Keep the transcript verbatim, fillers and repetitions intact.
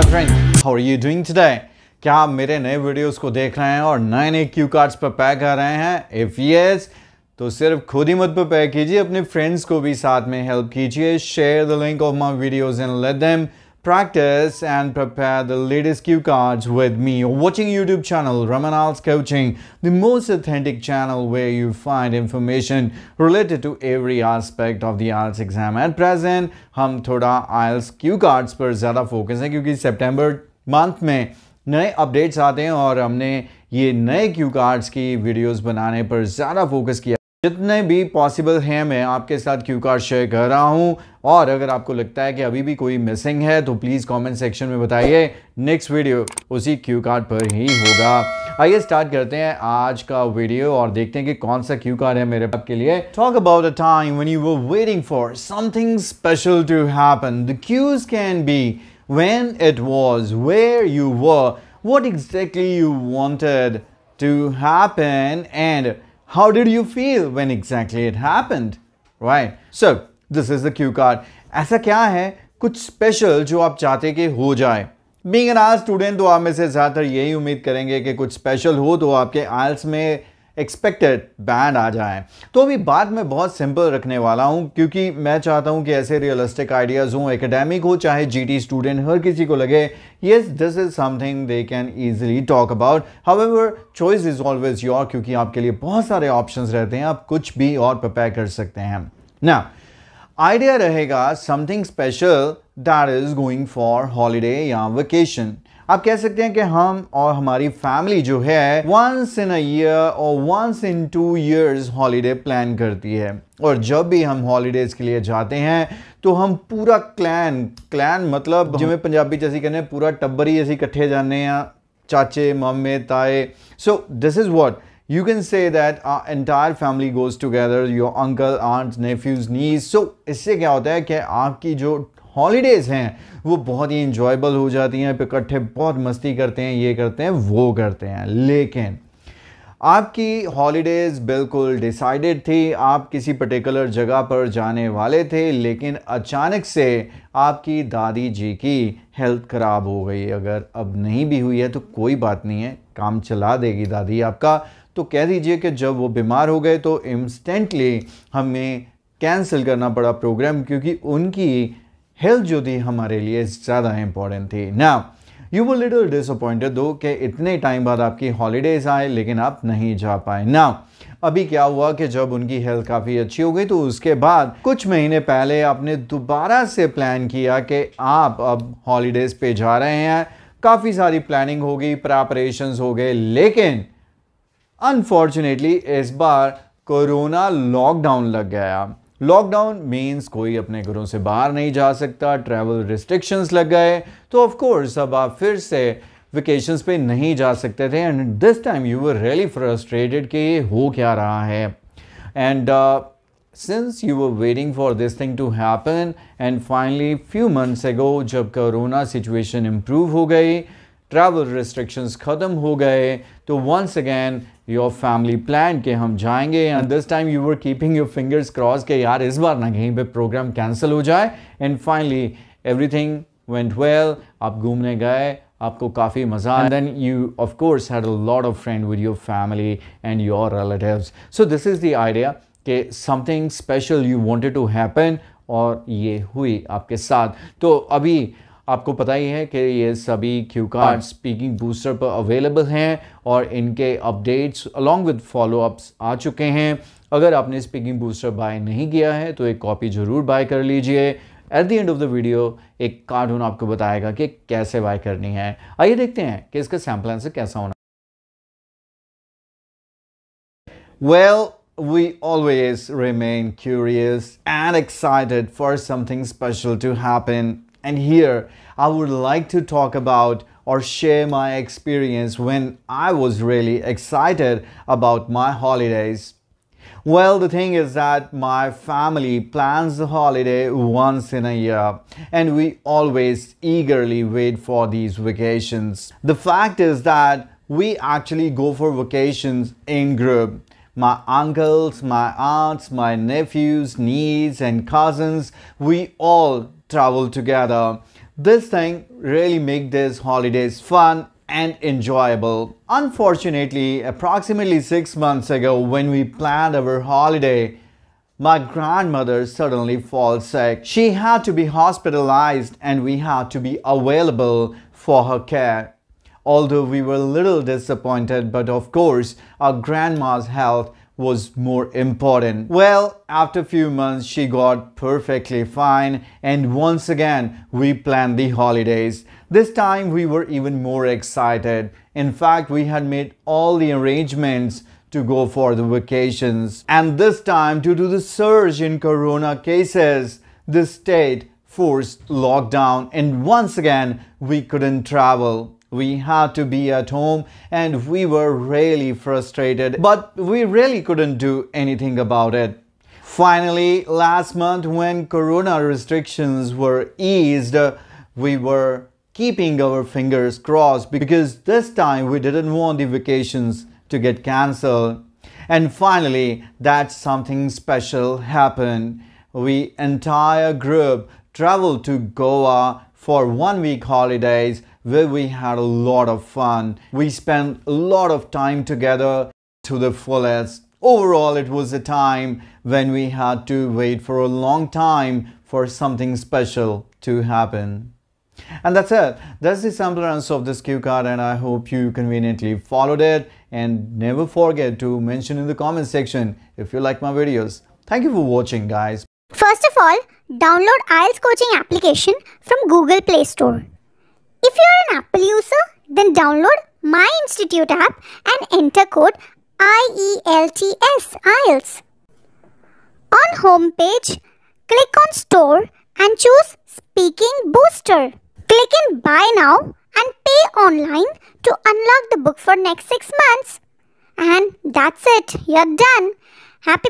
Hi friends, how are you doing today? क्या आप मेरे नए वीडियोस को देख रहे हैं और नए नए क्यू कार्ड्स पर पे कर रहे हैं? If yes, तो सिर्फ खुद ही मत पर पे कीजिए, अपने फ्रेंड्स को भी साथ में हेल्प कीजिए. Share the link of my videos and let them practice and prepare the latest cue cards with me. You're watching YouTube channel Raman Coaching, the most authentic channel where you find information related to every aspect of the I E L T S exam. At present, हम थोड़ा I E L T S cue cards पर ज़्यादा focus हैं क्योंकि September month में नए updates आते हैं और हमने ये नए cue cards की videos बनाने पर ज़्यादा focus किया. जितने भी पॉसिबल हैं मैं आपके साथ क्यू कार्ड शेयर कर रहा हूं और अगर आपको लगता है कि अभी भी कोई मिसिंग है तो प्लीज़ कमेंट सेक्शन में बताइए. नेक्स्ट वीडियो उसी क्यू कार्ड पर ही होगा. आइए स्टार्ट करते हैं आज का वीडियो और देखते हैं कि कौन सा क्यू कार्ड है मेरे पास के लिए. Talk about a time when you were waiting for something special to happen. The cues can be when it was, where you were, what exactly you wanted to happen and how did you feel when exactly it happened, right? So, this is the cue card. ऐसा क्या है कुछ special जो आप चाहते कि हो जाए. Being an I E L T S student, तो आप में से ज़्यादातर यही उम्मीद करेंगे कि कुछ स्पेशल हो तो आपके I E L T S में एक्सपेक्टेड बैंड आ जाए. तो अभी बात मैं बहुत सिंपल रखने वाला हूँ क्योंकि मैं चाहता हूँ कि ऐसे रियलिस्टिक आइडियाज़ हों. एकेडमिक हो चाहे जीटी स्टूडेंट, हर किसी को लगे yes this is something they can easily talk about. However choice is always your क्योंकि आपके लिए बहुत सारे ऑप्शंस रहते हैं, आप कुछ भी और प्रिपेयर कर सकते हैं. नाउ आइडिया रहेगा something special that is going for holiday या वेकेशन. आप कह सकते हैं कि हम और हमारी फैमिली जो है वंस इन अ ईयर और once in two years holiday plan करती है और जब भी हम हॉलीडेज के लिए जाते हैं तो हम पूरा क्लैन क्लैन मतलब जिसमें पंजाबी जैसी कहने पूरा टब्बरी जैसी इकट्ठे जाने या चाचे मामे ताए. So this is what you can say that our entire family goes together, your uncle, aunt, nephews, niece. So इससे क्या होता है कि आपकी जो हॉलीडेज़ हैं वो बहुत ही इंजॉयबल हो जाती हैं, इकट्ठे बहुत मस्ती करते हैं, ये करते हैं वो करते हैं. लेकिन आपकी हॉलीडेज़ बिल्कुल डिसाइडेड थी, आप किसी पर्टिकुलर जगह पर जाने वाले थे लेकिन अचानक से आपकी दादी जी की हेल्थ ख़राब हो गई. अगर अब नहीं भी हुई है तो कोई बात नहीं है, काम चला देगी दादी आपका. तो कह दीजिए कि जब वो बीमार हो गए तो इंस्टेंटली हमें कैंसिल करना पड़ा प्रोग्राम क्योंकि उनकी हेल्थ जो थी हमारे लिए ज़्यादा इम्पॉर्टेंट थी. Now you were little disappointed though कि इतने टाइम बाद आपकी हॉलीडेज़ आए लेकिन आप नहीं जा पाए. नाउ अभी क्या हुआ कि जब उनकी हेल्थ काफ़ी अच्छी हो गई तो उसके बाद कुछ महीने पहले आपने दोबारा से प्लान किया कि आप अब हॉलीडेज़ पे जा रहे हैं. काफ़ी सारी प्लानिंग हो गई, प्रेपरेशंस हो गए, लेकिन अनफॉर्चुनेटली इस बार कोरोना लॉकडाउन लग गया. लॉकडाउन मीन्स कोई अपने घरों से बाहर नहीं जा सकता, ट्रैवल रिस्ट्रिक्शंस लग गए. तो ऑफ कोर्स अब आप फिर से वेकेशंस पे नहीं जा सकते थे and this time you were really frustrated कि ये हो क्या रहा है. And since you were waiting for this thing to happen and finally few months ago जब कोरोना सिचुएशन इम्प्रूव हो गई, ट्रैवल रिस्ट्रिक्शंस ख़त्म हो गए, तो once again your family plan के हम जाएंगे. And this time you were keeping your fingers cross के यार इस बार ना कहीं पे प्रोग्राम कैंसिल हो जाए. And finally everything went well, आप घूमने गए, आपको काफ़ी मज़ा आया. Then you of course had a lot of friend with your family and your relatives. So this is the idea कि something special you wanted to happen और ये हुई आपके साथ. तो अभी आपको पता ही है कि ये सभी क्यू कार्ड स्पीकिंग बूस्टर पर अवेलेबल हैं और इनके अपडेट्स अलॉन्ग विद फॉलोअप्स आ चुके हैं. अगर आपने स्पीकिंग बूस्टर बाय नहीं किया है तो एक कॉपी ज़रूर बाय कर लीजिए. At the end of the video एक कार्टून आपको बताएगा कि कैसे बाय करनी है. आइए देखते हैं कि इसका सैम्पल आंसर कैसा होना. Well We always remain curious and excited for something special to happen. And here, I would like to talk about or share my experience when I was really excited about my holidays. Well, the thing is that my family plans the holiday once in a year, and we always eagerly wait for these vacations. The fact is that we actually go for vacations in group. My uncles, my aunts, my nephews, nieces and cousins, we all travel together. This thing really make these holidays fun and enjoyable. Unfortunately, approximately six months ago when we planned our holiday, my grandmother suddenly falls sick. She had to be hospitalized and we had to be available for her care. Although we were a little disappointed, but of course, our grandma's health was more important. Well, after a few months, she got perfectly fine and once again, we planned the holidays. This time, we were even more excited. In fact, we had made all the arrangements to go for the vacations. And this time, due to the surge in corona cases, the state forced lockdown and once again, we couldn't travel. We had to be at home and we were really frustrated, but we really couldn't do anything about it. Finally, last month when corona restrictions were eased, we were keeping our fingers crossed because this time we didn't want the vacations to get cancelled. And finally, that something special happened. We entire group traveled to Goa for one week holidays where we had a lot of fun. We spent a lot of time together to the fullest. Overall, it was a time when we had to wait for a long time for something special to happen. And that's it. That's the sample answer of this cue card and I hope you conveniently followed it. And never forget to mention in the comment section if you like my videos. Thank you for watching, guys. First of all, download I E L T S coaching application from Google Play Store. If you're an Apple user, then download My Institute app and enter code I E L T S, I E L T S. On homepage, click on Store and choose Speaking Booster. Click in Buy Now and Pay Online to unlock the book for next six months. And that's it, you're done. Happy